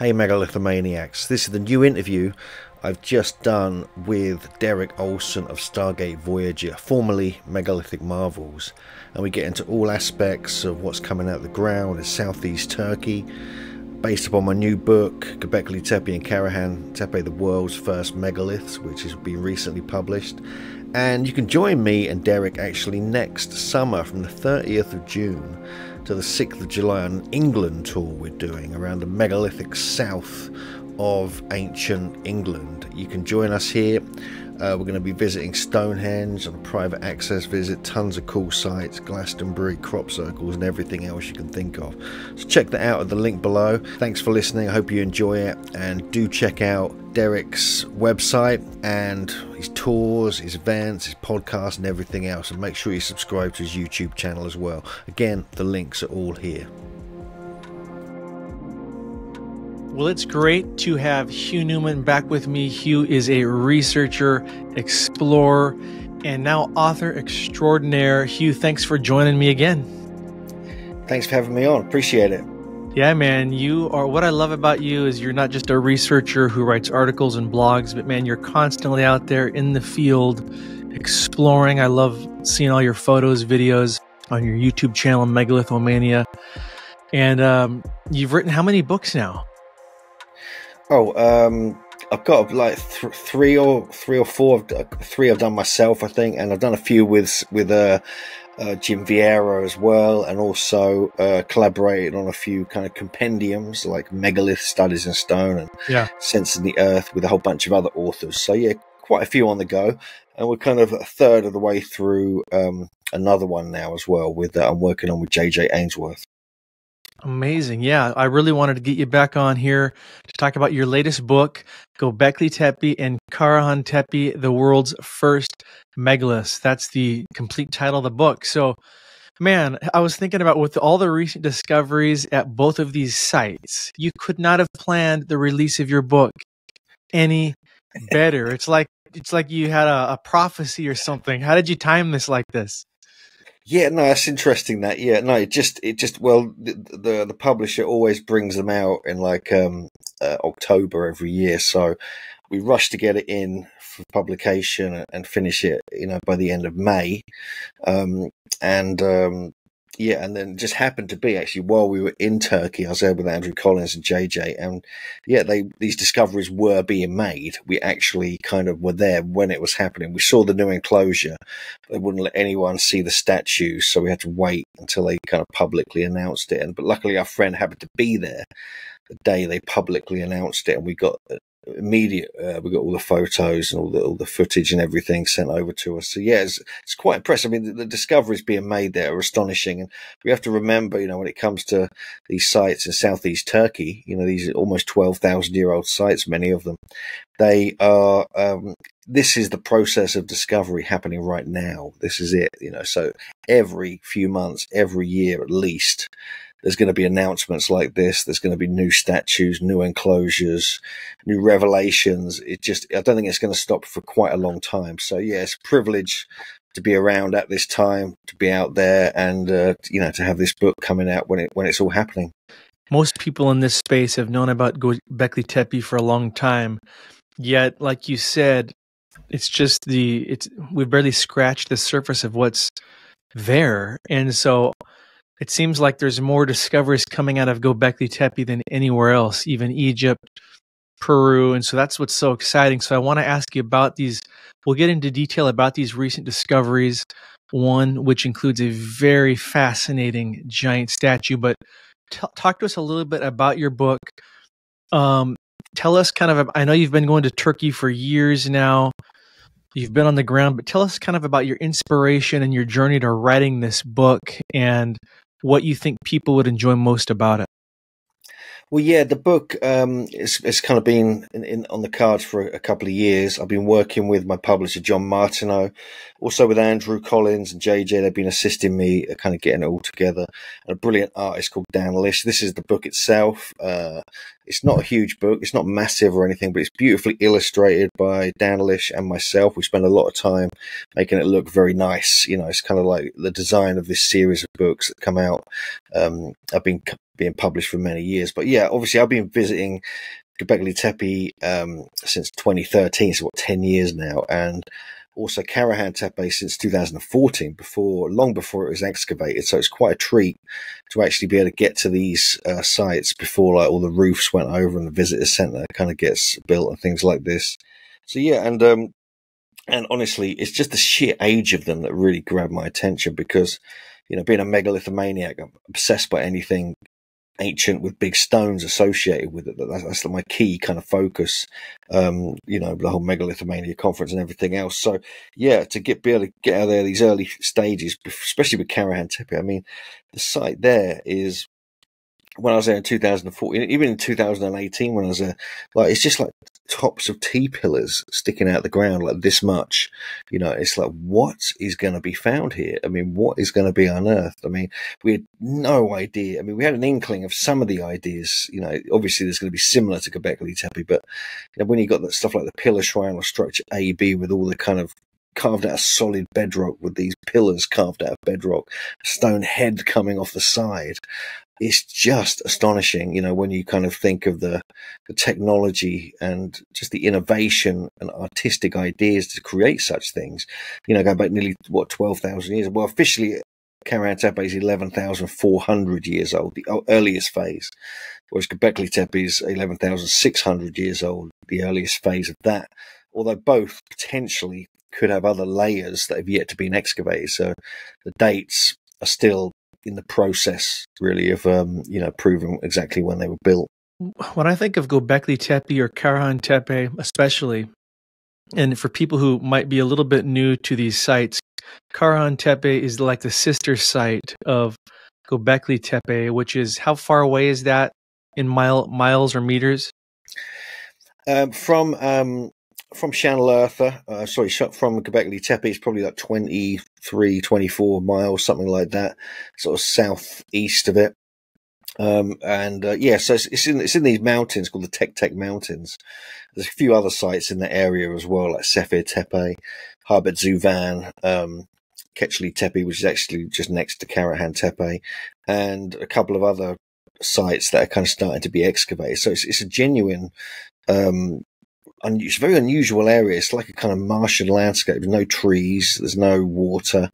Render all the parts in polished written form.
Hey Megalithomaniacs, this is the new interview I've just done with Derek Olsen of Stargate Voyager, formerly Megalithic Marvels, and we get into all aspects of what's coming out of the ground in southeast Turkey, based upon my new book, Göbekli Tepe and Karahan Tepe, the world's first megaliths, which has been recently published. And you can join me and Derek actually next summer from the 30th of June to the 6th of July on an England tour we're doing around the megalithic south of ancient England. You can join us here. We're going to be visiting Stonehenge on a private access visit, tons of cool sites, Glastonbury, crop circles and everything else you can think of. So check that out at the link below. Thanks for listening, I hope you enjoy it, and do check out Derek's website and his tours, his events, his podcast and everything else, and make sure you subscribe to his YouTube channel as well. Again, the links are all here. Well, it's great to have Hugh Newman back with me. Hugh is a researcher, explorer, and now author extraordinaire. Hugh, thanks for joining me again. Thanks for having me on. Appreciate it. Yeah, man, you are, what I love about you is you're not just a researcher who writes articles and blogs, but man, you're constantly out there in the field exploring. I love seeing all your photos, videos on your YouTube channel, Megalithomania. And you've written how many books now? Oh, I've got like three or four. Three I've done myself, I think, and I've done a few with Jim Vieira as well, and also collaborated on a few kind of compendiums like Megalith Studies in Stone and Sense of the Earth with a whole bunch of other authors. So yeah, quite a few on the go, and we're kind of a third of the way through another one now as well with that I'm working on with J.J. Ainsworth. Amazing. Yeah, I really wanted to get you back on here to talk about your latest book, Göbekli Tepe and Karahan Tepe, the world's first megaliths. That's the complete title of the book. So, man, I was thinking about with all the recent discoveries at both of these sites, you could not have planned the release of your book any better. It's like you had a prophecy or something. How did you time this like this? Yeah, no, that's interesting. That the publisher always brings them out in like October every year, so we rush to get it in for publication and finish it, you know, by the end of May, yeah, and then it just happened to be actually while we were in Turkey, I was there with Andrew Collins and JJ, and yeah, these discoveries were being made. We actually kind of were there when it was happening. We saw the new enclosure. They wouldn't let anyone see the statues, so we had to wait until they kind of publicly announced it. But luckily, our friend happened to be there the day they publicly announced it, and we got we got all the photos and all the footage and everything sent over to us. So yeah, it's quite impressive. I mean, the discoveries being made there are astonishing, and we have to remember, you know, when it comes to these sites in southeast Turkey, you know, these almost 12,000-year-old sites, many of them, they are this is the process of discovery happening right now. This is it, you know. So every few months, every year at least, there's going to be announcements like this. There's going to be new statues, new enclosures, new revelations. It just, I don't think it's going to stop for quite a long time. So yeah, it's a privilege to be around at this time, to be out there and, you know, to have this book coming out when it's all happening. Most people in this space have known about Göbekli Tepe for a long time. Yet, like you said, it's just we've barely scratched the surface of what's there. And so, it seems like there's more discoveries coming out of Göbekli Tepe than anywhere else, even Egypt, Peru, and so that's what's so exciting. So I want to ask you about these. We'll get into detail about these recent discoveries, one which includes a very fascinating giant statue, but talk to us a little bit about your book. Tell us kind of, I know you've been going to Turkey for years now, you've been on the ground, but tell us kind of about your inspiration and your journey to writing this book and what you think people would enjoy most about it. Well, yeah, the book it's kind of been on the cards for a couple of years. I've been working with my publisher, John Martineau, also with Andrew Collins and JJ. They've been assisting me kind of getting it all together. And a brilliant artist called Dan Lish. This is the book itself. It's not a huge book. It's not massive or anything, but it's beautifully illustrated by Dan Lish and myself. We spend a lot of time making it look very nice. You know, it's kind of like the design of this series of books that come out. I've been published for many years, but yeah, obviously I've been visiting Göbekli Tepe since 2013, so what, 10 years now, and also Karahan Tepe since 2014, long before it was excavated. So it's quite a treat to actually be able to get to these sites before like all the roofs went over and the visitor center kind of gets built and things like this. So yeah, and honestly, it's just the sheer age of them that really grabbed my attention, because, you know, being a megalithomaniac, I'm obsessed by anything ancient with big stones associated with it. That's my key kind of focus, you know, the whole Megalithomania conference and everything else. So yeah, to be able to get out there these early stages, especially with Karahan Tepe. I mean, the site there is, when I was there in 2014, even in 2018 when I was there, like, it's just like tops of T-pillars sticking out the ground like this much. You know, it's like, what is going to be found here? I mean, what is going to be unearthed? I mean, we had no idea. I mean, we had an inkling of some of the ideas. You know, obviously there's going to be similar to Göbekli Tepe, but you know, when you got that stuff like the pillar shrine or structure AB with all the kind of carved out of solid bedrock, with these pillars carved out of bedrock, stone head coming off the side, it's just astonishing, you know, when you kind of think of the technology and just the innovation and artistic ideas to create such things. You know, going back nearly, what, 12,000 years? Well, officially, Karahan Tepe is 11,400 years old, the earliest phase, whereas Göbekli Tepe is 11,600 years old, the earliest phase of that, although both potentially could have other layers that have yet to be excavated. So the dates are still in the process, really, of you know, proving exactly when they were built. When I think of Göbekli Tepe or Karahan Tepe, especially, and for people who might be a little bit new to these sites, Karahan Tepe is like the sister site of Göbekli Tepe, which is, how far away is that in miles or meters? From Şanlıurfa, from Göbekli Tepe, it's probably like 23, 24 miles, something like that, sort of southeast of it. Yeah, so it's in these mountains called the Tec Tec Mountains. There's a few other sites in the area as well, like Sefir Tepe, Harbert Zuvan, Göbekli Tepe, which is actually just next to Karahan Tepe, and a couple of other sites that are kind of starting to be excavated. So it's a genuine, it's a very unusual area. It's like a kind of Martian landscape. There's no trees, there's no water,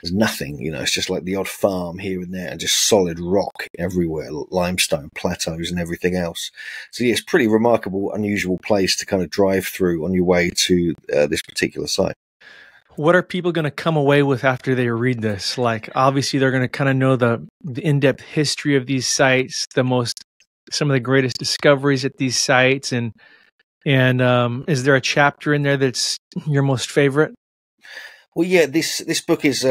there's nothing. You know, it's just like the odd farm here and there, and just solid rock everywhere, limestone plateaus and everything else. So yeah, it's a pretty remarkable, unusual place to kind of drive through on your way to this particular site. What are people going to come away with after they read this? Like, obviously, they're going to kind of know the in-depth history of these sites, some of the greatest discoveries at these sites, and is there a chapter in there that's your most favorite? Well, yeah, this book is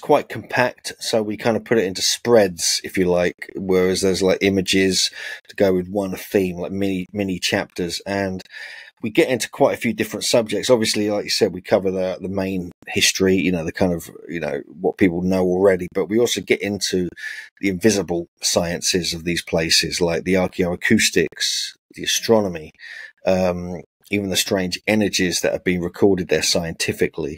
quite compact, so we kind of put it into spreads, if you like, whereas there's like images to go with one theme, like mini chapters, and we get into quite a few different subjects. Obviously, like you said, we cover the main history, you know, the kind of, you know, what people know already, but we also get into the invisible sciences of these places, like the archaeoacoustics, the astronomy, even the strange energies that have been recorded there scientifically.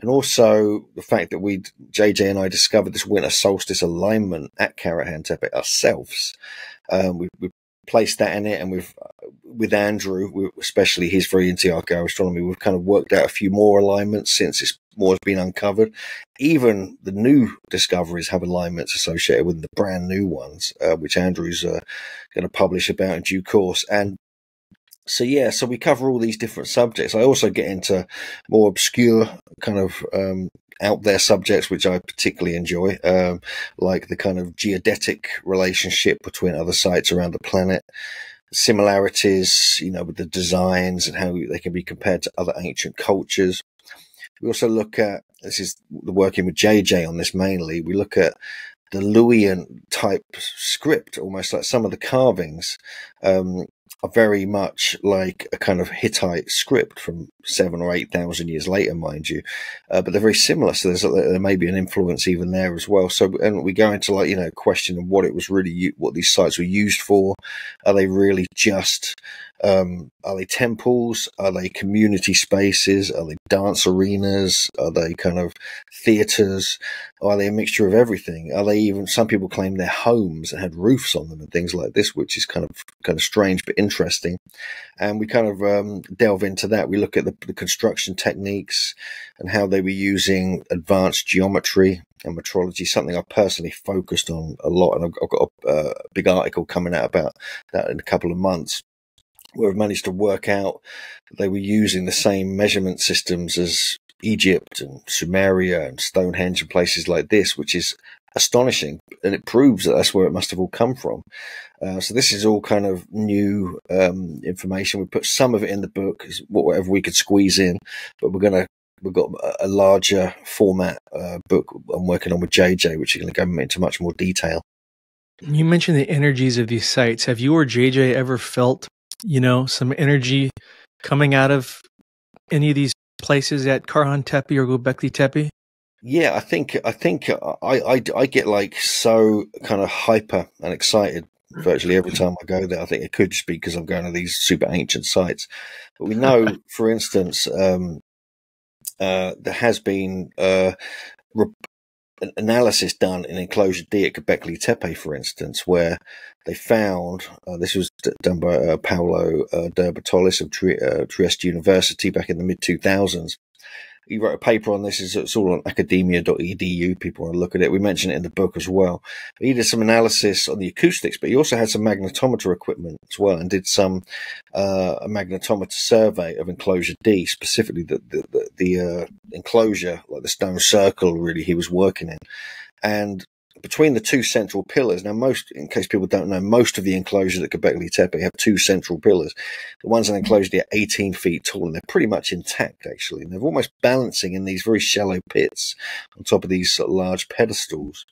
And also the fact that J.J. and I discovered this winter solstice alignment at Karahan Tepe ourselves. We placed that in it, and with Andrew, especially, he's very into archaeoastronomy. We've kind of worked out a few more alignments since more has been uncovered. Even the new discoveries have alignments associated with the brand new ones, which Andrew's going to publish about in due course. And so yeah, so we cover all these different subjects. I also get into more obscure kind of out there subjects, which I particularly enjoy, like the kind of geodetic relationship between other sites around the planet, similarities, you know, with the designs and how they can be compared to other ancient cultures. We also look at, this is working with JJ on this mainly, we look at the Luwian type script, almost like some of the carvings, are very much like a kind of Hittite script from 7,000 or 8,000 years later, mind you, but they're very similar. So there may be an influence even there as well. So, and we go into, like, you know, question of what it was really, what these sites were used for. Are they really just, are they temples? Are they community spaces? Are they dance arenas? Are they kind of theaters? Are they a mixture of everything? Are they even, some people claim they're homes that had roofs on them and things like this, which is kind of strange but interesting. And we kind of delve into that. We look at the construction techniques and how they were using advanced geometry and metrology, something I personally focused on a lot. And I've got a big article coming out about that in a couple of months, where I've managed to work out that they were using the same measurement systems as Egypt and Sumeria and Stonehenge and places like this, which is astonishing, and it proves that that's where it must have all come from. So this is all kind of new information. We put some of it in the book, whatever we could squeeze in, but we've got a larger format book I'm working on with JJ, which is going to go into much more detail. You mentioned the energies of these sites. Have you or JJ ever felt, you know, some energy coming out of any of these places at Karahan Tepe or Göbekli Tepe? Yeah, I think I get like so kind of hyper and excited virtually every time I go there. I think it could just be because I'm going to these super ancient sites. But we know, for instance, there has been an analysis done in Enclosure D at Göbekli Tepe, for instance, where they found, this was done by Paolo Derbotolis of Trieste University back in the mid-2000s. He wrote a paper on this. It's all on academia.edu. People want to look at it. We mentioned it in the book as well. He did some analysis on the acoustics, but he also had some magnetometer equipment as well, and did some a magnetometer survey of Enclosure D, specifically the enclosure, like the stone circle, really, he was working in. And between the two central pillars, now most, in case people don't know, most of the enclosures at Göbekli Tepe have two central pillars. The ones in Enclosure D are 18 feet tall, and they're pretty much intact, actually. And they're almost balancing in these very shallow pits on top of these sort of large pedestals.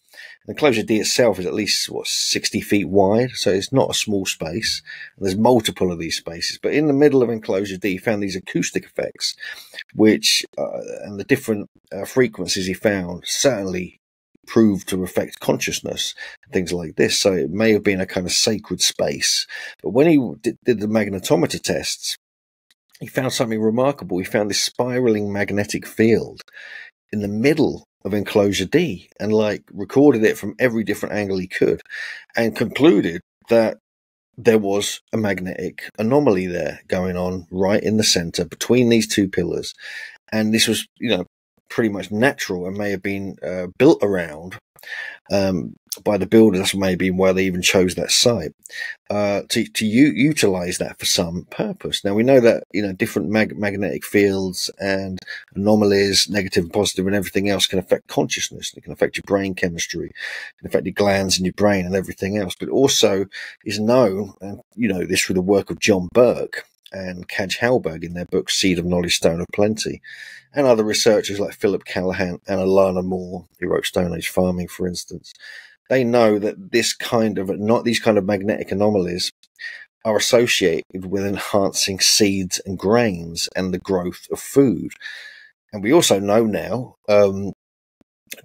And Enclosure D itself is at least, what, 60 feet wide, so it's not a small space. And there's multiple of these spaces. But in the middle of Enclosure D, he found these acoustic effects, which, and the different frequencies he found, certainly proved to affect consciousness, things like this. So it may have been a kind of sacred space. But when he did the magnetometer tests, he found something remarkable. He found this spiraling magnetic field in the middle of Enclosure D, and like recorded it from every different angle he could, and concluded that there was a magnetic anomaly there going on right in the center between these two pillars. And this was, you know, pretty much natural, and may have been built around by the builders. That's maybe why they even chose that site to utilize that for some purpose. Now we know that, you know, different magnetic fields and anomalies, negative and positive and everything else, can affect consciousness. It can affect your brain chemistry, it can affect your glands in your brain and everything else. But also is known, and you know this through the work of John Burke and Kaj Halberg in their book Seed of Knowledge, Stone of Plenty, and other researchers like Philip Callahan and Alana Moore, who wrote Stone Age Farming, for instance. They know that this kind of, not these kind of magnetic anomalies are associated with enhancing seeds and grains and the growth of food. And we also know now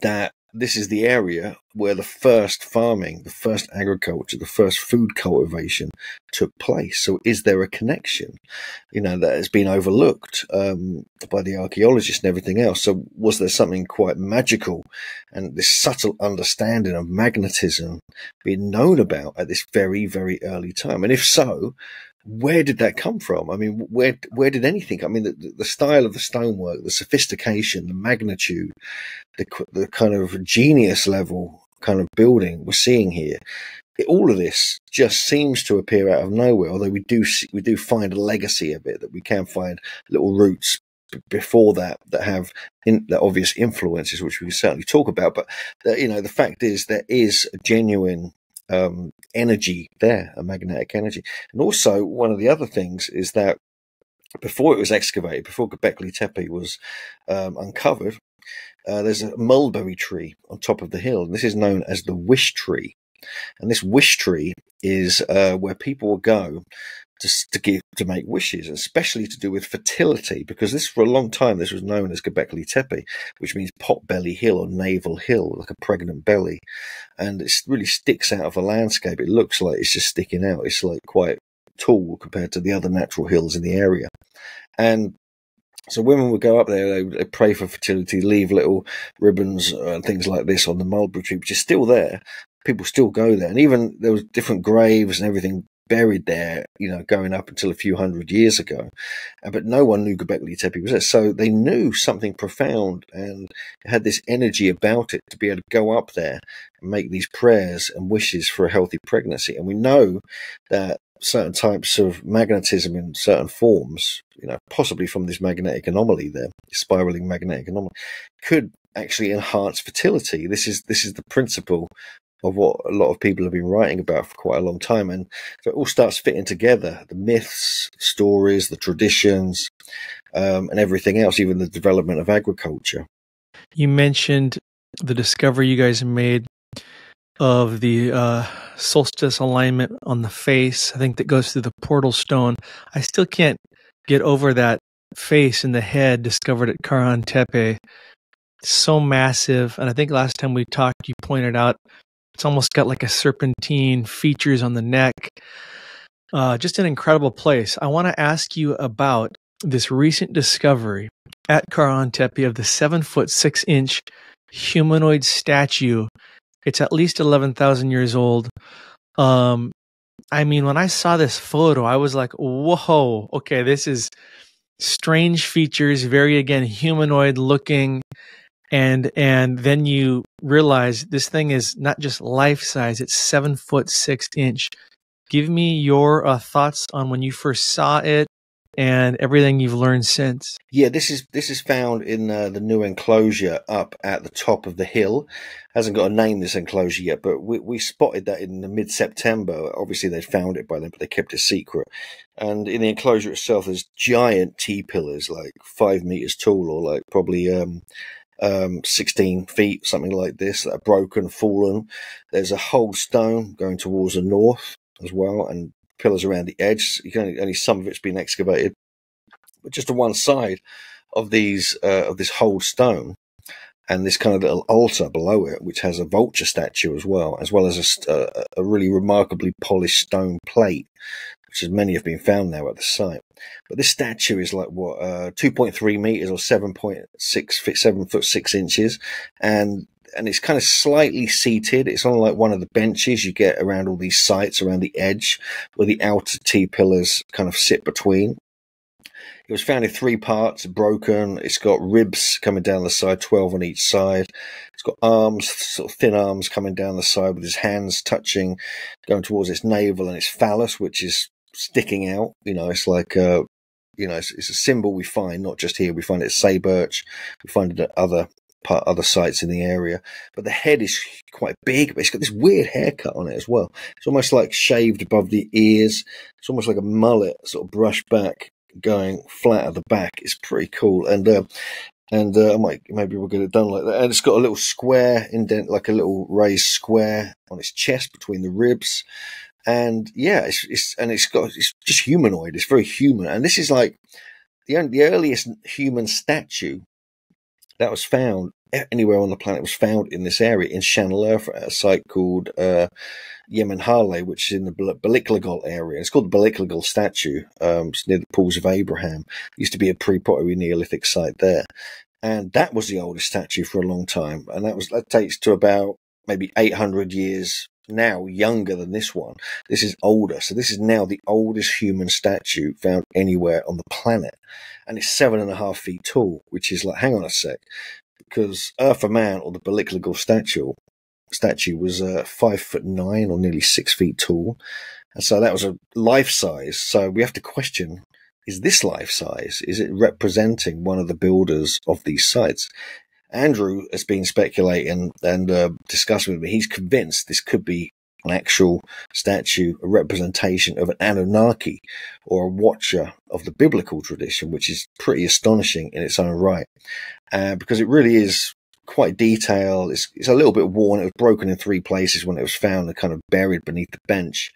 that this is the area where the first farming, the first agriculture, the first food cultivation took place. So is there a connection, you know, that has been overlooked by the archaeologists and everything else? So was there something quite magical and this subtle understanding of magnetism being known about at this very, very early time? And if so, where did that come from? I mean, where did anything? I mean, the style of the stonework, the sophistication, the magnitude, the kind of genius level kind of building we're seeing here, all of this just seems to appear out of nowhere. Although we do find a legacy of it, that we can find little roots before that that have obvious influences, which we can certainly talk about. But you know, the fact is there is a genuine energy there, a magnetic energy. And also one of the other things is that before it was excavated, before Göbekli Tepe was uncovered, there's a mulberry tree on top of the hill, and this is known as the wish tree. And this wish tree is where people will go to make wishes, especially to do with fertility, because this, for a long time, this was known as Göbekli Tepe, which means pot belly hill or navel hill, like a pregnant belly. And it really sticks out of the landscape. It looks like it's just sticking out. It's like quite tall compared to the other natural hills in the area. And so women would go up there, they pray for fertility, leave little ribbons and things like this on the mulberry tree, which is still there. People still go there. And even there was different graves and everything buried there, you know, going up until a few hundred years ago. But no one knew Göbekli Tepe was there. So they knew something profound and had this energy about it to be able to go up there and make these prayers and wishes for a healthy pregnancy. And we know that certain types of magnetism in certain forms, you know, possibly from this magnetic anomaly there, spiraling magnetic anomaly, could actually enhance fertility. This is the principle of what a lot of people have been writing about for quite a long time. And so it all starts fitting together, the myths, stories, the traditions, and everything else, even the development of agriculture. You mentioned the discovery you guys made of the solstice alignment on the face, I think that goes through the portal stone. I still can't get over that face in the head discovered at Karahan Tepe. It's so massive, and I think last time we talked, you pointed out it's almost got like a serpentine features on the neck. Just an incredible place. I want to ask you about this recent discovery at Karahan Tepe of the 7-foot-6-inch humanoid statue. It's at least 11,000 years old. I mean, when I saw this photo, I was like, whoa, okay, this is strange features, very, again, humanoid looking. And then you realize this thing is not just life-size, it's 7-foot-6-inch. Give me your thoughts on when you first saw it and everything you've learned since. Yeah, this is found in the new enclosure up at the top of the hill. Hasn't got a name, this enclosure, yet, but we spotted that in the mid-September. Obviously, they found it by then, but they kept it secret. And in the enclosure itself, there's giant T-pillars, like 5 meters tall, or like probably 16 feet, something like this, that are broken, fallen. There's a whole stone going towards the north as well, and pillars around the edge. You can only some of it's been excavated, but just to one side of these of this whole stone, and this kind of little altar below it, which has a vulture statue as well, as a really remarkably polished stone plate, which as many have been found now at the site. But this statue is like what 2.3 meters or 7 foot 6 inches, and it's kind of slightly seated. It's on like one of the benches you get around all these sites around the edge where the outer T-pillars kind of sit between. It was found in 3 parts, broken. It's got ribs coming down the side, 12 on each side. It's got arms, sort of thin arms coming down the side with his hands touching, going towards its navel and its phallus, which is sticking out. You know, it's like a, you know, it's a symbol we find, not just here. We find it at Sayburç. We find it at other sites in the area, but the head is quite big, but it's got this weird haircut on it as well. It's almost like shaved above the ears. It's almost like a mullet, sort of brushed back, going flat at the back. It's pretty cool. And I might, maybe we'll get it done like that. And it's got a little square indent, like a little raised square on its chest between the ribs. And yeah, it's just humanoid. It's very human. And this is like the earliest human statue that was found anywhere on the planet, was found in this area, in Şanlıurfa, at a site called Yemenhale, which is in the Balıklıgöl area. It's called the Balıklıgöl statue. It's near the Pools of Abraham. It used to be a pre-pottery Neolithic site there. And that was the oldest statue for a long time. And that dates to about maybe 800 years now, younger than this one. This is older. So this is now the oldest human statue found anywhere on the planet. And it's 7.5 feet tall, which is like, hang on a sec, because Urfa Man, or the Balıklıgöl statue was 5'9" or nearly 6 feet tall. And so that was a life size. So we have to question, is this life size? Is it representing one of the builders of these sites? Andrew has been speculating and discussing with me. He's convinced this could be an actual statue, a representation of an Anunnaki or a watcher of the biblical tradition, which is pretty astonishing in its own right, because it really is quite detailed. It's a little bit worn. It was broken in 3 places when it was found and kind of buried beneath the bench,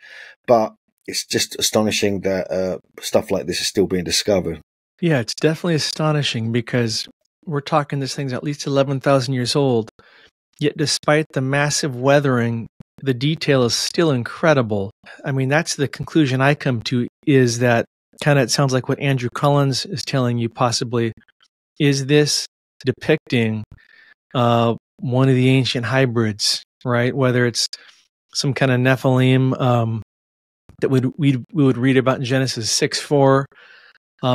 but it's just astonishing that stuff like this is still being discovered. Yeah, it's definitely astonishing because we're talking this thing's at least 11,000 years old, yet despite the massive weathering, the detail is still incredible. I mean, that's the conclusion I come to, is that kind of it sounds like what Andrew Collins is telling you possibly. Is this depicting one of the ancient hybrids, right? Whether it's some kind of Nephilim that we would read about in Genesis 6:4,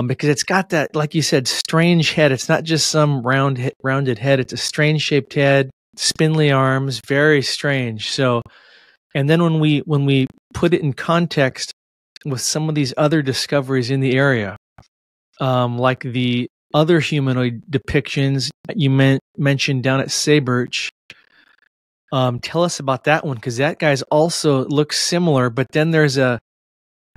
because it's got that, like you said, strange head. It's not just some rounded head. It's a strange shaped head, spindly arms, very strange. So, and then when we put it in context with some of these other discoveries in the area, like the other humanoid depictions you mentioned down at Sayburç. Tell us about that one, because that guy's also looks similar, but then there's a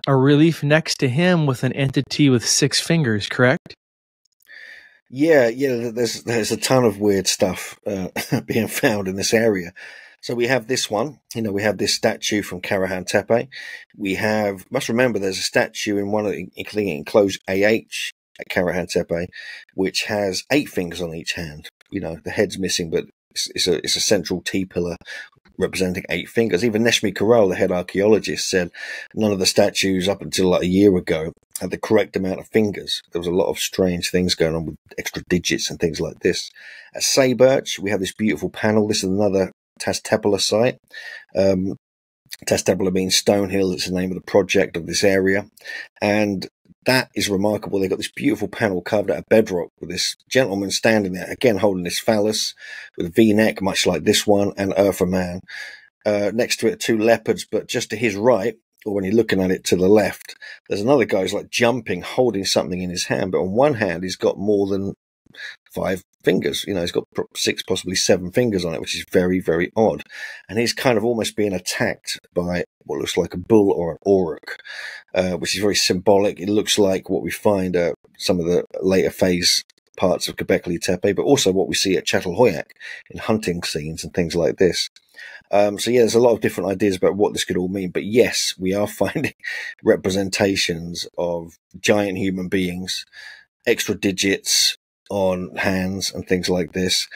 relief next to him with an entity with 6 fingers, correct? Yeah, there's a ton of weird stuff being found in this area. So we have this one, we have this statue from Karahan Tepe. We have, must remember, there's a statue in one of the enclosed AH at Karahan Tepe, which has 8 fingers on each hand. The head's missing, but it's a central T-pillar representing 8 fingers. Even Neshmi Karal, the head archaeologist, said none of the statues up until like a year ago had the correct amount of fingers. There was a lot of strange things going on with extra digits and things like this. At Sayburç, we have this beautiful panel. This is another Taş Tepeler site. Taş Tepeler means stone hill. It's the name of the project of this area. And that is remarkable. They've got this beautiful panel carved out of bedrock with this gentleman standing there, again holding this phallus with a V-neck, much like this one, and Urfa Man. Next to it are 2 leopards, but just to his right, or when you're looking at it to the left, there's another guy who's like jumping, holding something in his hand. But on one hand, he's got more than 5 fingers. He's got 6, possibly 7 fingers on it, which is very, very odd. And he's kind of almost being attacked by what looks like a bull or an auroch, which is very symbolic. It looks like what we find at some of the later phase parts of Göbekli Tepe, but also what we see at Çatalhöyük in hunting scenes and things like this. So there's a lot of different ideas about what this could all mean. But yes, we are finding representations of giant human beings, extra digits on hands and things like this.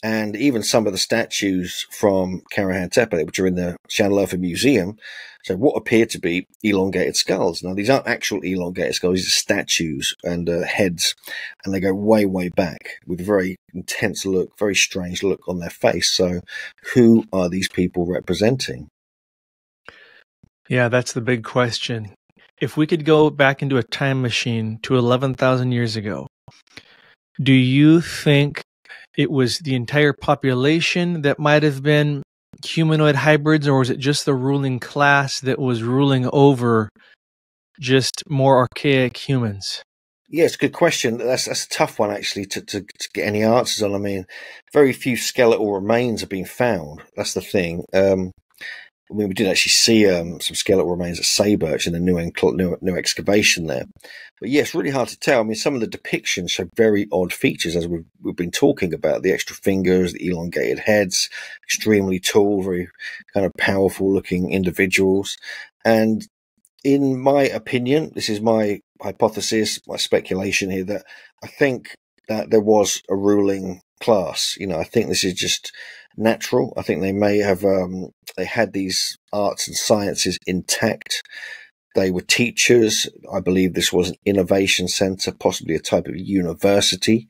And even some of the statues from Karahan Tepe, which are in the Şanlıurfa Museum, so what appear to be elongated skulls. Now, these aren't actual elongated skulls. These are statues and heads, and they go way, way back with a very intense look, very strange look on their face. So who are these people representing? Yeah, that's the big question. If we could go back into a time machine to 11,000 years ago, do you think it was the entire population that might have been humanoid hybrids, or was it just the ruling class that was ruling over just more archaic humans? Yeah, it's a good question. That's a tough one, actually, to get any answers on. I mean, very few skeletal remains have been found. That's the thing. We did actually see some skeletal remains at Sayburç in the new excavation there. But yeah, it's really hard to tell. I mean, some of the depictions show very odd features, as we've been talking about, the extra fingers, the elongated heads, extremely tall, very kind of powerful-looking individuals. And in my opinion, this is my hypothesis, my speculation here, that I think that there was a ruling class. I think this is just natural. I think they may have they had these arts and sciences intact. They were teachers. I believe this was an innovation center, possibly a type of university,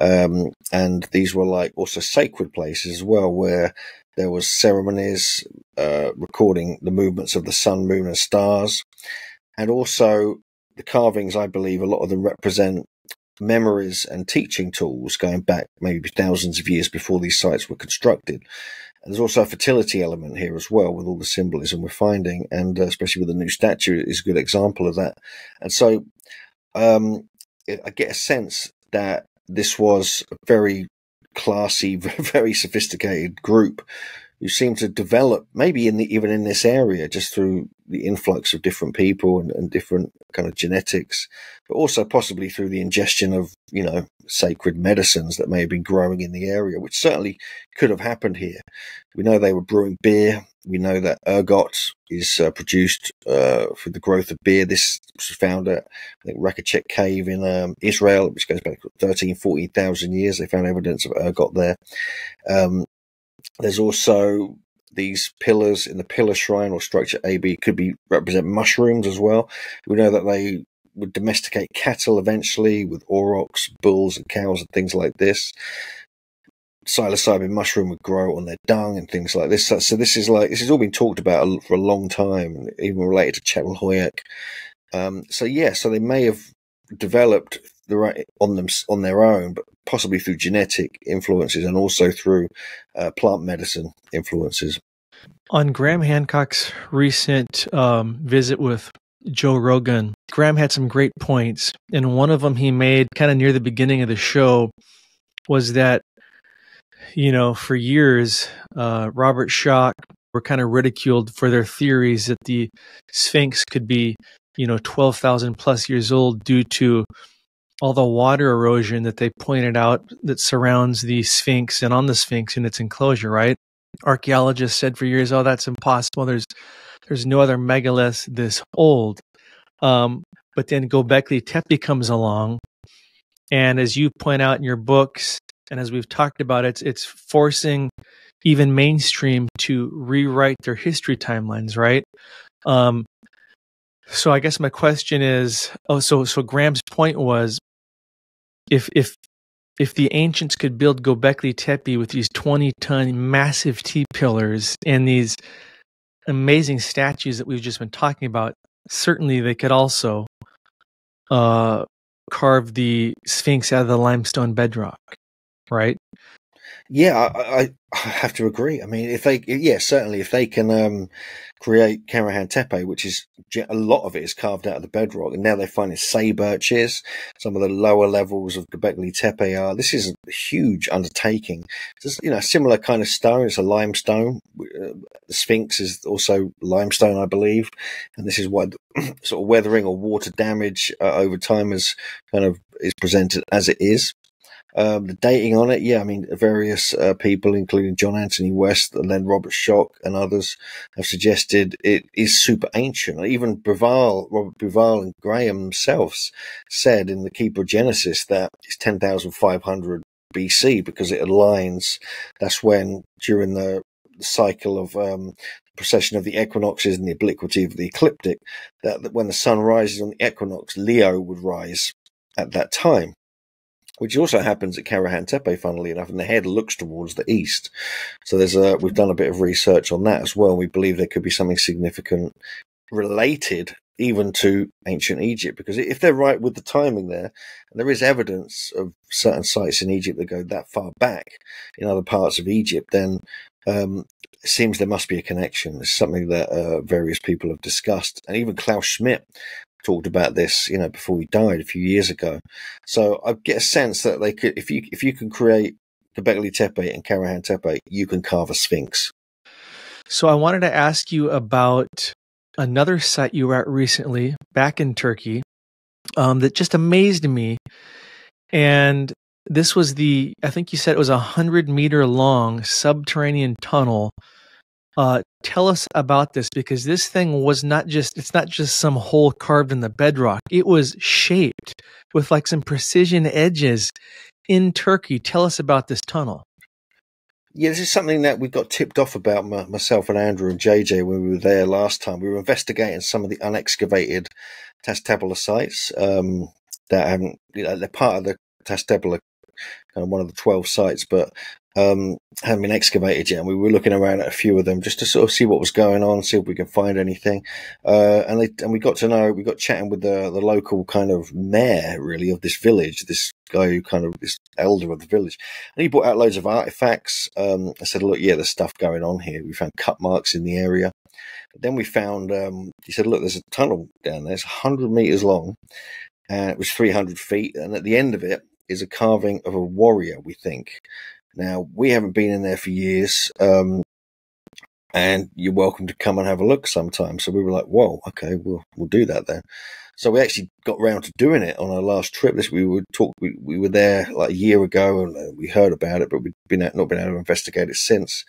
and these were like also sacred places as well, where there was ceremonies recording the movements of the sun, moon, and stars. And also the carvings, I believe a lot of them represent memories and teaching tools going back maybe thousands of years before these sites were constructed. And there's also a fertility element here as well, with all the symbolism we're finding, and especially with the new statue is a good example of that. And so I get a sense that this was a very classy, very sophisticated group who seem to develop, maybe even in this area, just through the influx of different people and different kind of genetics, but also possibly through the ingestion of, sacred medicines that may have been growing in the area, which certainly could have happened here. We know they were brewing beer We know that ergot is produced for the growth of beer. This was found at, I think, Rakachet Cave in Israel, which goes back 13,000, 14,000 years. They found evidence of ergot there. There's also these pillars in the pillar shrine or structure AB could be represent mushrooms as well. We know that they would domesticate cattle eventually with aurochs, bulls and cows and things like this. Psilocybin mushroom would grow on their dung and things like this. So this is like, this has all been talked about for a long time, even related to Çatalhöyük. So yeah, so they may have developed the right on their own, but possibly through genetic influences and also through plant medicine influences. On Graham Hancock's recent visit with Joe Rogan, Graham had some great points, and one of them he made kind of near the beginning of the show was that, you know, for years, Robert Schoch were kind of ridiculed for their theories that the Sphinx could be, you know, 12,000 plus years old due to all the water erosion that they pointed out that surrounds the Sphinx and on the Sphinx in its enclosure, right? Archaeologists said for years, oh, that's impossible. There's no other megalith this old. But then Göbekli Tepe comes along, and as you point out in your books, and as we've talked about, it's forcing even mainstream to rewrite their history timelines, right? So I guess my question is, oh, so Graham's point was, if the ancients could build Göbekli Tepe with these 20-ton massive T-pillars and these amazing statues that we've just been talking about, certainly they could also carve the Sphinx out of the limestone bedrock, right? Yeah, I have to agree. I mean, certainly if they can create Karahan Tepe, which is a lot of it is carved out of the bedrock, and now they're finding sayburches. Some of the lower levels of Göbekli Tepe are. This is a huge undertaking. It's, you know, a similar kind of stone. It's a limestone. The Sphinx is also limestone, I believe, and this is why sort of weathering or water damage over time is kind of is presented as it is. The dating on it, yeah, I mean, various people, including John Anthony West and then Robert Schoch and others, have suggested it is super ancient. Even Breval, Robert Breval and Graham themselves said in the Keeper of Genesis that it's 10,500 BC because it aligns. That's when, during the cycle of precession of the equinoxes and the obliquity of the ecliptic, that when the sun rises on the equinox, Leo would rise at that time, which also happens at Karahan Tepe, funnily enough, and the head looks towards the east. So there's a, we've done a bit of research on that as well. We believe there could be something significant related even to ancient Egypt, because if they're right with the timing there, and there is evidence of certain sites in Egypt that go that far back in other parts of Egypt, then it seems there must be a connection. It's something that various people have discussed, and even Klaus Schmidt talked about this, you know, before he died a few years ago. So I get a sense that they could, if you can create Göbekli Tepe and Karahan Tepe, you can carve a Sphinx. So I wanted to ask you about another site you were at recently back in Turkey that just amazed me. And this was the, I think you said it was 100-meter long subterranean tunnel. Tell us about this, because this thing was not just, it's not just some hole carved in the bedrock. It was shaped with like some precision edges in Turkey. Tell us about this tunnel. Yeah, this is something that we got tipped off about, myself and Andrew and JJ, when we were there last time. We were investigating some of the unexcavated Taş Tepeler sites that haven't, you know, they're part of the Taş Tepeler, kind of one of the 12 sites, but hadn't been excavated yet, and we were looking around at a few of them just to sort of see what was going on, see if we could find anything. And we got to know, we got chatting with the local kind of mayor, really, of this village, this guy who kind of is elder of the village. And he brought out loads of artifacts. I said, look, yeah, there's stuff going on here. We found cut marks in the area. But then we found, he said, look, there's a tunnel down there. It's 100 meters long, and it was 300 feet. And at the end of it is a carving of a warrior, we think. Now, we haven't been in there for years, and you're welcome to come and have a look sometime. So we were like, whoa, okay, we'll do that then. So we actually got around to doing it on our last trip. We were there like a year ago, and we heard about it, but we've not been able to investigate it since.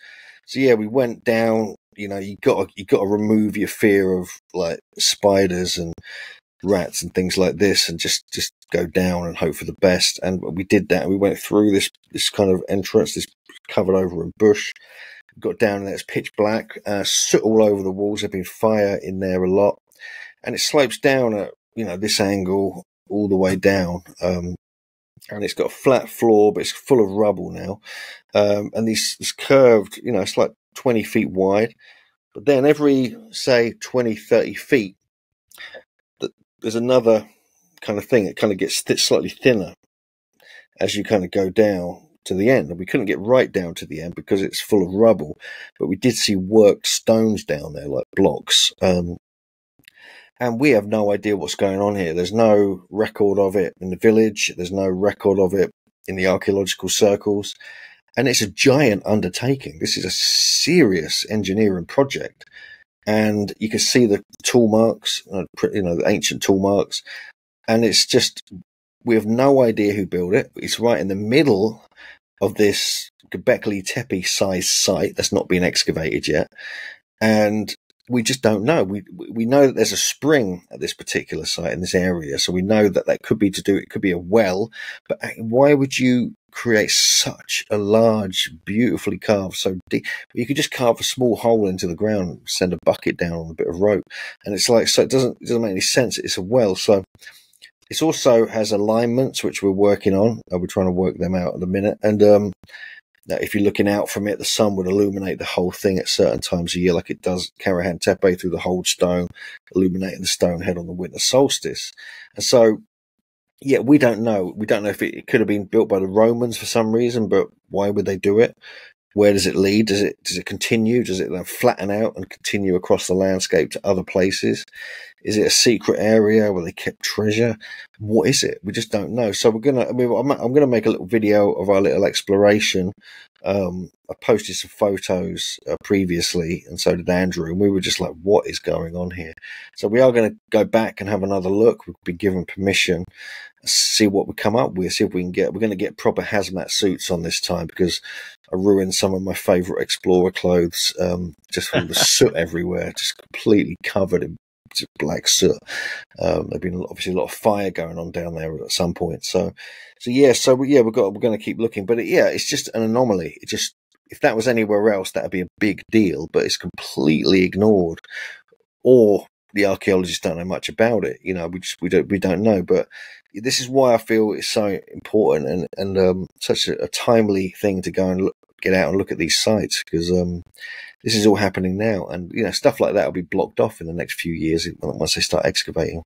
So yeah, we went down You know, you got to remove your fear of like spiders and rats and things like this, and just go down and hope for the best. And we did that. We went through this kind of entrance, this covered over in bush. We got down there. It's pitch black, soot all over the walls. There'd been fire in there a lot, and it slopes down at this angle all the way down. And it's got a flat floor, but it's full of rubble now. And this curved, it's like 20 feet wide. But then every, say, 20, 30 feet, there's another kind of thing. It kind of gets slightly thinner as you kind of go down to the end. And we couldn't get right down to the end because it's full of rubble. But we did see worked stones down there, like blocks. And we have no idea what's going on here. There's no record of it in the village. There's no record of it in the archaeological circles. And it's a giant undertaking. This is a serious engineering project. And you can see the tool marks, the ancient tool marks. And it's just, we have no idea who built it. It's right in the middle of this Göbekli Tepe-sized site that's not been excavated yet. And we just don't know. We know that there's a spring at this particular site in this area, so we know that that could be to do. It could be a well, but why would you create such a large, beautifully carved, so deep? You could just carve a small hole into the ground, and send a bucket down on a bit of rope, and it's like so. It doesn't make any sense. It's a well, so it also has alignments which we're working on. We're trying to work them out at the minute, and that if you're looking out from it, the sun would illuminate the whole thing at certain times of year, like it does Karahan Tepe through the whole stone, illuminating the stone head on the winter solstice. And so, yeah, we don't know. We don't know if it could have been built by the Romans for some reason, but why would they do it? Where does it lead? Does it continue? Does it then flatten out and continue across the landscape to other places? Is it a secret area where they kept treasure? What is it? We just don't know. So I'm gonna make a little video of our little exploration. I posted some photos previously, and so did Andrew. And we were just like, what is going on here? So we are going to go back and have another look. We've been given permission. See what we come up with, see if we can get, we're going to get proper hazmat suits on this time because I ruined some of my favorite explorer clothes, just from the soot everywhere, just completely covered in black soot. There'd been obviously a lot of fire going on down there at some point. We're going to keep looking, but it's just an anomaly. It just, if that was anywhere else, that'd be a big deal, but it's completely ignored, or the archaeologists don't know much about it. We don't know, but this is why I feel it's so important and such a timely thing to go and get out and look at these sites, because this is all happening now, and stuff like that will be blocked off in the next few years once they start excavating.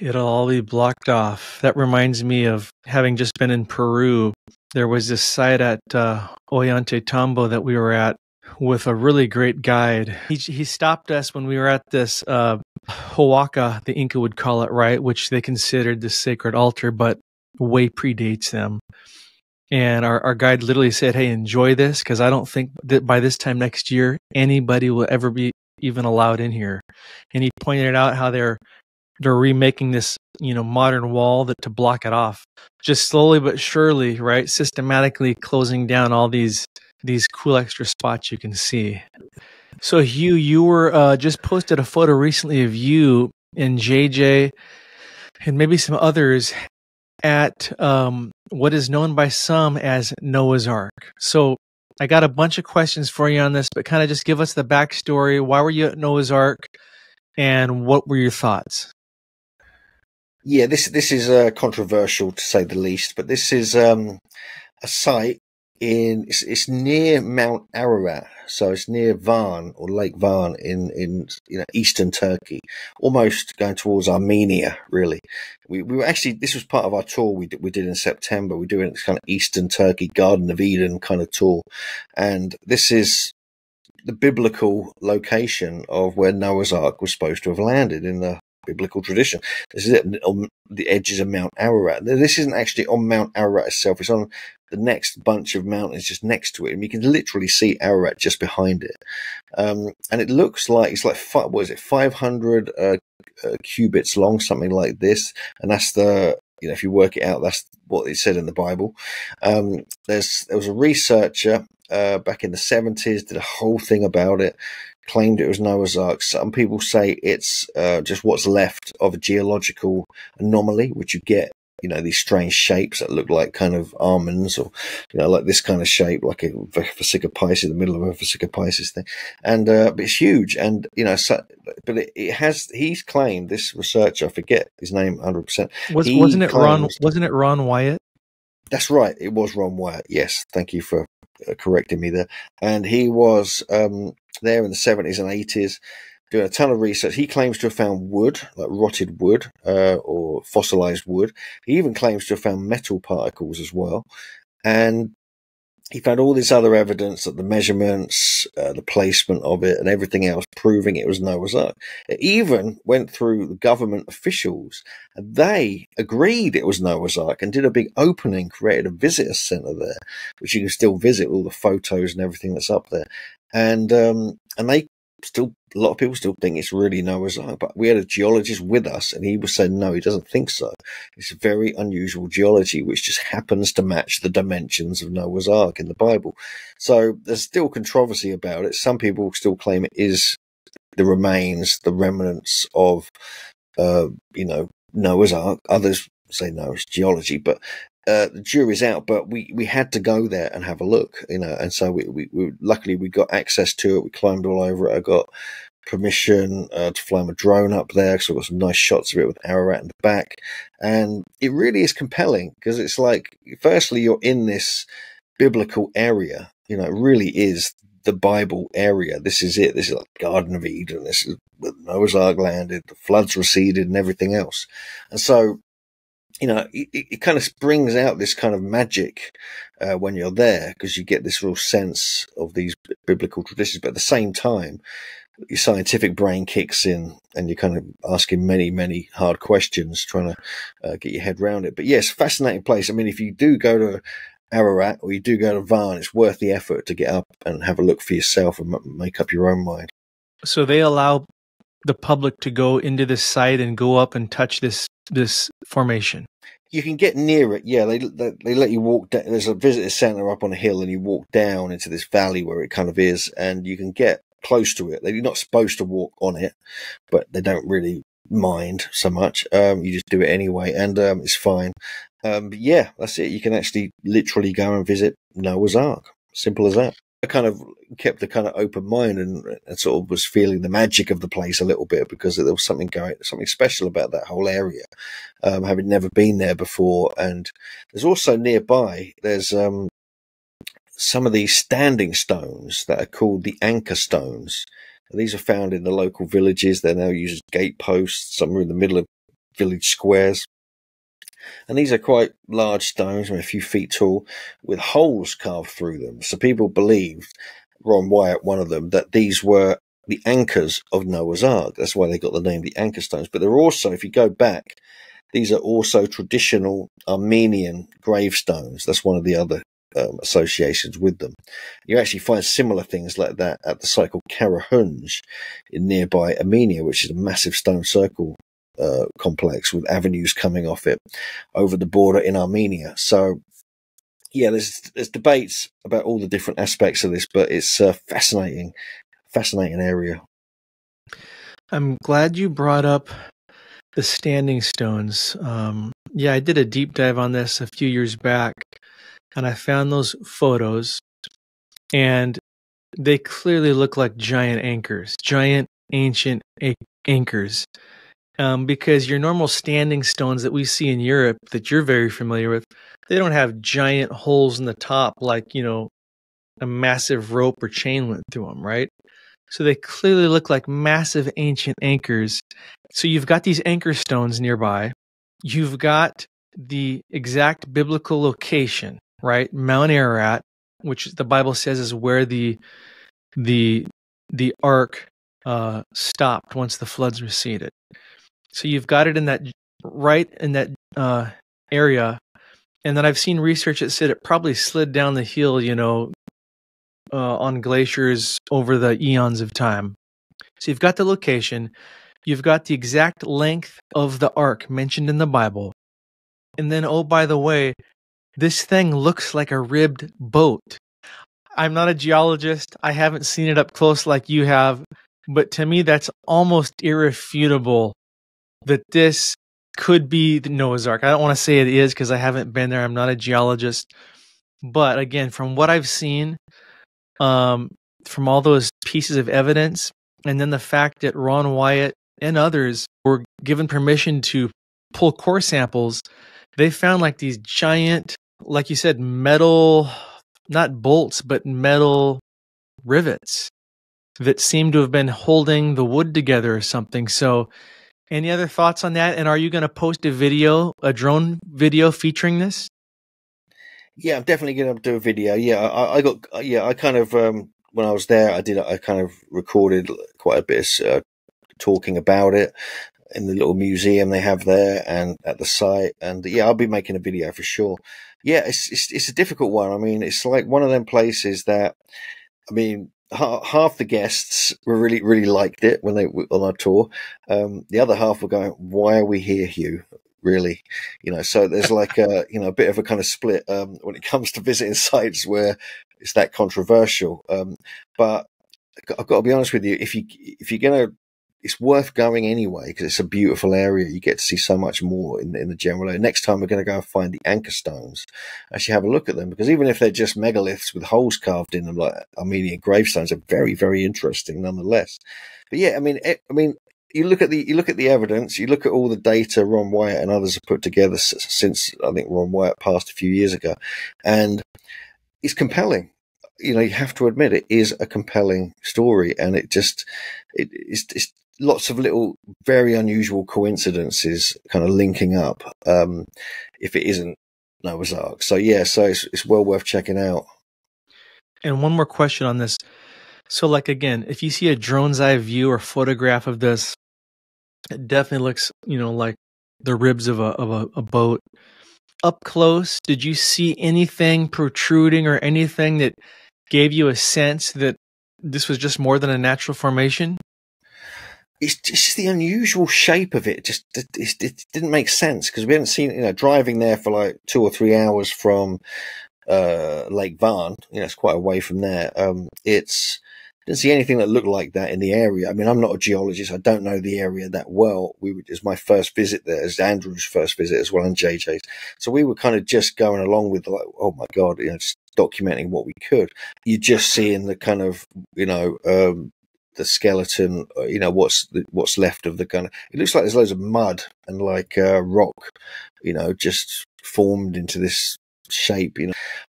It'll all be blocked off. That reminds me of having just been in Peru. There was this site at Ollantaytambo that we were at with a really great guide. He stopped us when we were at this Huaca, the Inca would call it, right, which they considered the sacred altar, but way predates them. And our guide literally said, hey, enjoy this, because I don't think that by this time next year, anybody will ever be even allowed in here. And he pointed out how they're remaking this, modern wall that to block it off, just slowly but surely, right, systematically closing down all these cool extra spots you can see. So Hugh, you were just posted a photo recently of you and JJ and maybe some others at what is known by some as Noah's Ark. So I got a bunch of questions for you on this, but kind of just give us the backstory. Why were you at Noah's Ark, and what were your thoughts? Yeah, this is controversial to say the least, but this is a site. It's near Mount Ararat, so it's near Van or Lake Van in eastern Turkey, almost going towards Armenia. Really, we were actually, this was part of our tour we did in September. We're doing this kind of eastern Turkey, Garden of Eden kind of tour, and this is the biblical location of where Noah's Ark was supposed to have landed in the biblical tradition. This is it, on the edges of Mount Ararat. This isn't actually on Mount Ararat itself. It's on the next bunch of mountains just next to it, and you can literally see Ararat just behind it. And it looks like it's like 500 cubits long, something like this. And that's the, if you work it out, that's what it said in the Bible. There was a researcher back in the 70s, did a whole thing about it, claimed it was Noah's Ark. Some people say it's just what's left of a geological anomaly, which you get, you know, these strange shapes that look like kind of almonds, or, you know, like this kind of shape, like a Vesica Pisces, the middle of a Vesica Pisces thing. And but it's huge. And, you know, so, but it has, he's claimed, this researcher, I forget his name 100%. Wasn't it Ron Wyatt? That's right. It was Ron Wyatt. Yes. Thank you for correcting me there. And he was there in the 70s and 80s. Doing a ton of research. He claims to have found wood, like rotted wood or fossilized wood. He even claims to have found metal particles as well. And he found all this other evidence, that the measurements, the placement of it and everything else, proving it was Noah's Ark. It even went through the government officials, and they agreed it was Noah's Ark and did a big opening, created a visitor center there, which you can still visit with all the photos and everything that's up there. And they still, a lot of people still think it's really Noah's Ark, but we had a geologist with us and he was saying, no, he doesn't think so. It's very unusual geology, which just happens to match the dimensions of Noah's Ark in the Bible. So there's still controversy about it. Some people still claim it is the remains, the remnants of, you know, Noah's Ark. Others say no, it's geology, but the jury's out. But we had to go there and have a look, you know. And so we luckily we got access to it. We climbed all over it. I got permission to fly my drone up there, because I got some nice shots of it with Ararat in the back. And it really is compelling, because it's like, firstly, you're in this biblical area. You know, it really is the Bible area. This is it. This is like Garden of Eden. This is Noah's Ark landed. The floods receded and everything else. And so, you know, it kind of brings out this kind of magic when you're there, because you get this real sense of these biblical traditions. But at the same time, your scientific brain kicks in and you're kind of asking many, many hard questions, trying to get your head around it. But yes, fascinating place. I mean, if you do go to Ararat or you do go to Van, it's worth the effort to get up and have a look for yourself and make up your own mind. So they allow the public to go into this site and go up and touch this formation? You can get near it, yeah. They let you walk down. There's a visitor center up on a hill and you walk down into this valley where it kind of is, and you can get close to it. They're not supposed to walk on it, but they don't really mind so much. You just do it anyway, and it's fine. But yeah, that's it. You can actually literally go and visit Noah's Ark. Simple as that. I kind of kept a kind of open mind and sort of was feeling the magic of the place a little bit, because there was something special about that whole area, having never been there before. And there's also nearby, there's some of these standing stones that are called the anchor stones. And these are found in the local villages. They're now used as gateposts. Some are in the middle of village squares. And these are quite large stones, a few feet tall, with holes carved through them. So people believed, Ron Wyatt, one of them, that these were the anchors of Noah's Ark. That's why they got the name the anchor stones. But they're also, if you go back, these are also traditional Armenian gravestones. That's one of the other associations with them. You actually find similar things like that at the site called Karahan in nearby Armenia, which is a massive stone circle complex with avenues coming off it over the border in Armenia. So yeah, there's debates about all the different aspects of this, but it's a fascinating area. I'm glad you brought up the standing stones. Yeah, I did a deep dive on this a few years back, and I found those photos, and they clearly look like giant anchors, giant ancient anchors. Because your normal standing stones that we see in Europe that you're very familiar with, they don't have giant holes in the top like, you know, a massive rope or chain went through them, right? So they clearly look like massive ancient anchors. So you've got these anchor stones nearby. You've got the exact biblical location, right? Mount Ararat, which the Bible says is where the ark stopped once the floods receded. So you've got it in that, right in that area. And then I've seen research that said it probably slid down the hill, you know, on glaciers over the eons of time. So you've got the location. You've got the exact length of the ark mentioned in the Bible. And then, oh, by the way, this thing looks like a ribbed boat. I'm not a geologist. I haven't seen it up close like you have. But to me, that's almost irrefutable that this could be the Noah's Ark. I don't want to say it is because I haven't been there. I'm not a geologist. But again, from what I've seen, from all those pieces of evidence, and then the fact that Ron Wyatt and others were given permission to pull core samples, they found like these giant, like you said, metal, not bolts, but metal rivets that seem to have been holding the wood together or something. So any other thoughts on that? And are you going to post a video, a drone video featuring this? Yeah, I'm definitely going to do a video. Yeah, I kind of, when I was there, I kind of recorded quite a bit of talking about it in the little museum they have there and at the site. And yeah, I'll be making a video for sure. Yeah, it's a difficult one. I mean, it's like one of them places that, I mean, half the guests were really liked it when they were on our tour. The other half were going, "Why are we here, Hugh?" Really, you know. So there's like a a bit of a kind of split when it comes to visiting sites where it's that controversial. But I've got to be honest with you. If you're gonna, it's worth going anyway because it's a beautiful area. You get to see so much more in the general area. Next time we're going to go and find the anchor stones, actually have a look at them, because even if they're just megaliths with holes carved in them like Armenian gravestones, are very interesting nonetheless. But yeah, I mean, you look at the evidence, you look at all the data Ron Wyatt and others have put together since I think Ron Wyatt passed a few years ago, and it's compelling. You know, you have to admit it is a compelling story, and it's lots of little very unusual coincidences kind of linking up if it isn't Noah's Ark. So yeah, so it's well worth checking out. And one more question on this. So like again, if you see a drone's eye view or photograph of this, it definitely looks, like the ribs of a boat. Up close, did you see anything protruding or anything that gave you a sense that this was just more than a natural formation? It's just the unusual shape of it. Just it didn't make sense because we hadn't seen, driving there for like 2 or 3 hours from Lake Van. It's quite away from there. Didn't see anything that looked like that in the area. I mean, I'm not a geologist. I don't know the area that well. It's my first visit there. It's Andrew's first visit as well, and JJ's. So we were kind of just going along with like, oh my god, just documenting what we could. You're just seeing the kind of, the skeleton, what's left of the kind of, it looks like there's loads of mud and like rock, just formed into this shape,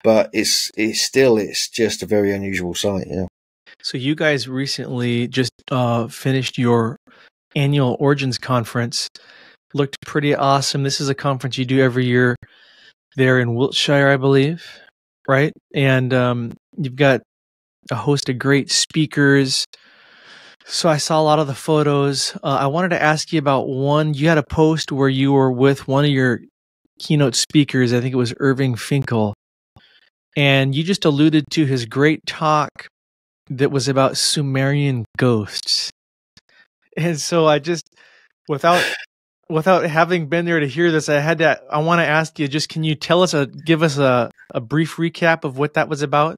but it's just a very unusual site. Yeah. So you guys recently just finished your annual Origins conference. Looked pretty awesome. This is a conference you do every year there in Wiltshire, I believe, right? And you've got a host of great speakers. So I saw a lot of the photos. I wanted to ask you about one. You had a post where you were with one of your keynote speakers. I think it was Irving Finkel. And you just alluded to his great talk that was about Sumerian ghosts. And so I just, without having been there to hear this, I want to ask you, just can you tell us, give us a brief recap of what that was about?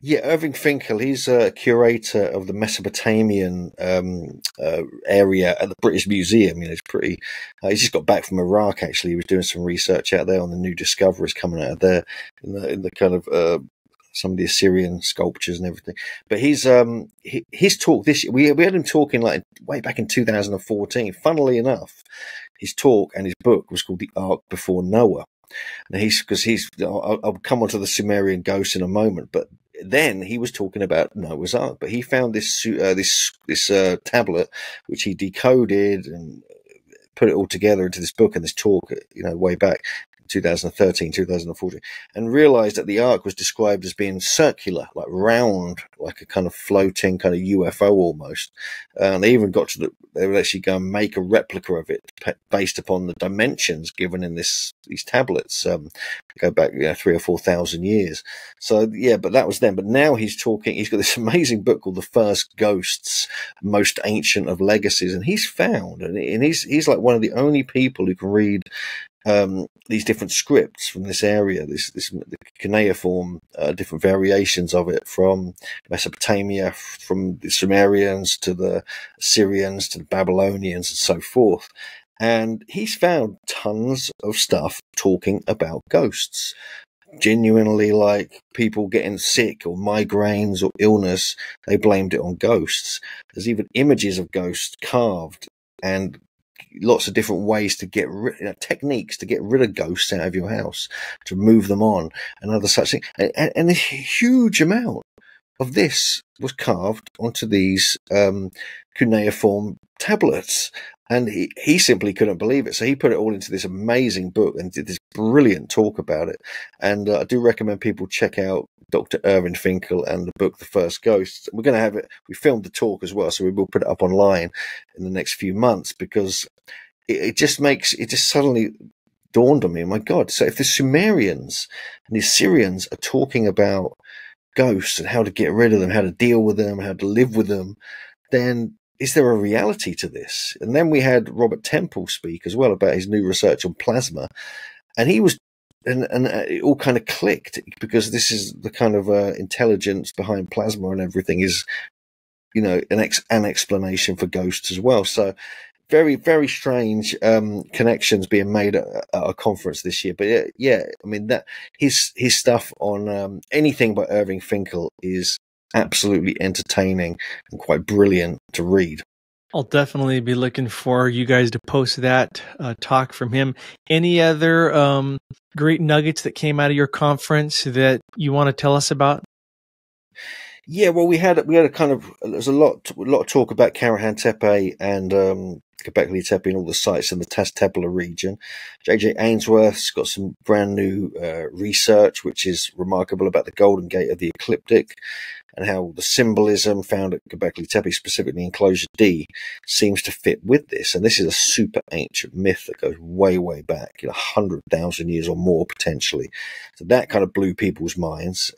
Yeah, Irving Finkel, he's a curator of the Mesopotamian area at the British Museum. It's pretty. He's just got back from Iraq, actually. He was doing some research out there on the new discoveries coming out of there in the kind of some of the Assyrian sculptures and everything. But he's his talk this year, we had him talking like way back in 2014. Funnily enough, his talk and his book was called The Ark Before Noah. And I'll come onto the Sumerian ghosts in a moment, but then he was talking about Noah's Ark. But he found this tablet, which he decoded and put it all together into this book and this talk, way back 2013, 2014, and realized that the Ark was described as being circular, like round, like a kind of floating kind of UFO almost. And they even got to they would actually go and make a replica of it based upon the dimensions given in these tablets. Go back 3,000 or 4,000 years. So yeah, but that was then. But now he's got this amazing book called The First Ghosts, Most Ancient of Legacies, and he's found, and he's like one of the only people who can read these different scripts from this area, the cuneiform, different variations of it from Mesopotamia, from the Sumerians to the Assyrians to the Babylonians and so forth. And he's found tons of stuff talking about ghosts, genuinely, like people getting sick or migraines or illness. They blamed it on ghosts. There's even images of ghosts carved and lots of different ways to get rid, techniques to get rid of ghosts out of your house, to move them on, and other such things. And a huge amount of this was carved onto these cuneiform tablets. And he simply couldn't believe it. So he put it all into this amazing book and did this brilliant talk about it. And I do recommend people check out Dr. Irving Finkel and the book, The First Ghosts. We're going to have it. We filmed the talk as well. So we will put it up online in the next few months, because it just makes, it just suddenly dawned on me. My God. So if the Sumerians and the Assyrians are talking about ghosts and how to get rid of them, how to deal with them, how to live with them, then is there a reality to this? And then we had Robert Temple speak as well about his new research on plasma. And he was, and it all kind of clicked, because this is the kind of intelligence behind plasma and everything is, you know, an explanation for ghosts as well. So very, very strange connections being made at a conference this year. But yeah, I mean, that his stuff on anything by Irving Finkel is absolutely entertaining and quite brilliant to read. I'll definitely be looking for you guys to post that talk from him. Any other great nuggets that came out of your conference that you want to tell us about? Yeah, well, we had a kind of, there's a lot of talk about Karahan Tepe and Göbekli Tepe and all the sites in the Taş Tepeler region. J.J. Ainsworth's got some brand new research, which is remarkable, about the Golden Gate of the Ecliptic and how the symbolism found at Göbekli Tepe, specifically Enclosure D, seems to fit with this. And this is a super ancient myth that goes way, way back, you know, 100,000 years or more potentially. So that kind of blew people's minds.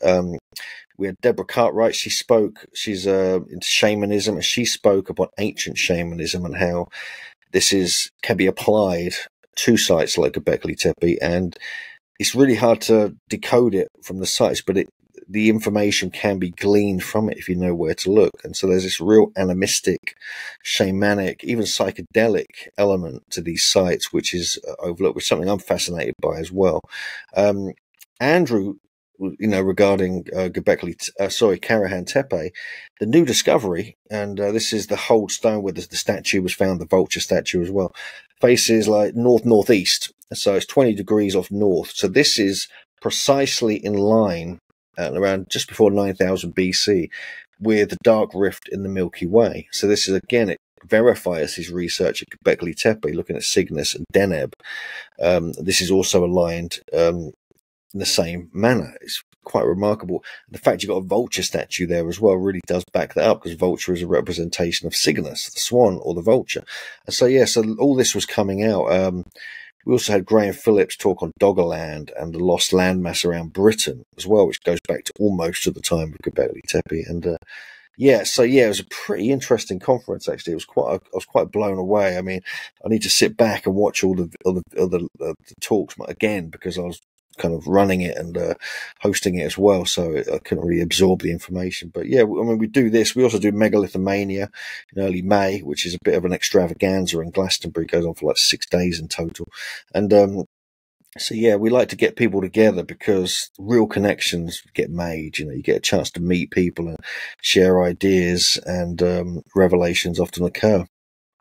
We had Deborah Cartwright. She spoke. She's into shamanism, and she spoke about ancient shamanism and how this can be applied to sites like Göbekli Tepe. And it's really hard to decode it from the sites, but the information can be gleaned from it if you know where to look. And so there's this real animistic, shamanic, even psychedelic element to these sites, which is overlooked, which is something I'm fascinated by as well. Andrew, you know, regarding Karahan Tepe, the new discovery, and this is the hold stone where the statue was found, the vulture statue as well, faces like north-northeast. So it's 20 degrees off north. So this is precisely in line around just before 9000 BC with the dark rift in the Milky Way. So this is, again, it verifies his research at Göbekli Tepe, looking at Cygnus and Deneb. This is also aligned in the same manner. It's quite remarkable. The fact you've got a vulture statue there as well really does back that up, because vulture is a representation of Cygnus, the swan or the vulture. And so, yeah, so all this was coming out. We also had Graham Phillips talk on Doggerland and the lost landmass around Britain as well, which goes back to almost to the time of Göbekli Tepe. And yeah, so yeah, it was a pretty interesting conference. Actually, it was quite, I was quite blown away. I mean, I need to sit back and watch all the talks again, because I was kind of running it and hosting it as well, so I couldn't really absorb the information. But yeah, I mean, we do this. We also do Megalithomania in early May, which is a bit of an extravaganza in Glastonbury. It goes on for like 6 days in total. And so yeah, we like to get people together because real connections get made. You know, you get a chance to meet people and share ideas, and revelations often occur.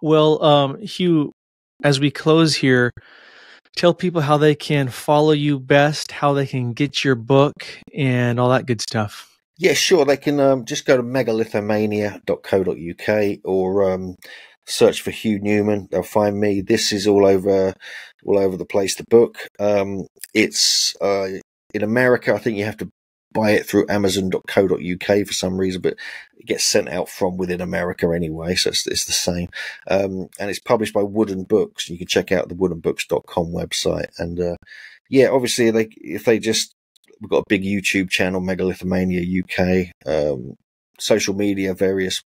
Well, Hugh, as we close here, tell people how they can follow you best, how they can get your book, and all that good stuff. Yeah, sure. They can just go to megalithomania.co.uk or search for Hugh Newman. They'll find me. This is all over the place, the book. It's in America, I think you have to buy it through amazon.co.uk for some reason, but it gets sent out from within America anyway, so it's the same. And it's published by Wooden Books. You can check out the woodenbooks.com website. And yeah, obviously, we've got a big YouTube channel, Megalithomania UK, social media, various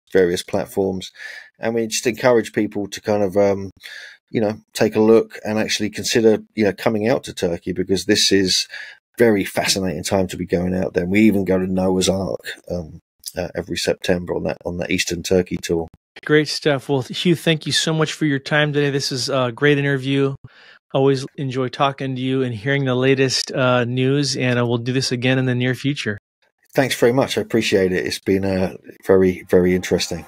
platforms, and we just encourage people to kind of you know, take a look and actually consider, you know, coming out to Turkey, because this is very fascinating time to be going out there. And we even go to Noah's Ark every September on that Eastern Turkey tour. Great stuff. Well, Hugh, thank you so much for your time today. This is a great interview. Always enjoy talking to you and hearing the latest news, and we'll do this again in the near future. Thanks very much. I appreciate it. It's been very, very interesting.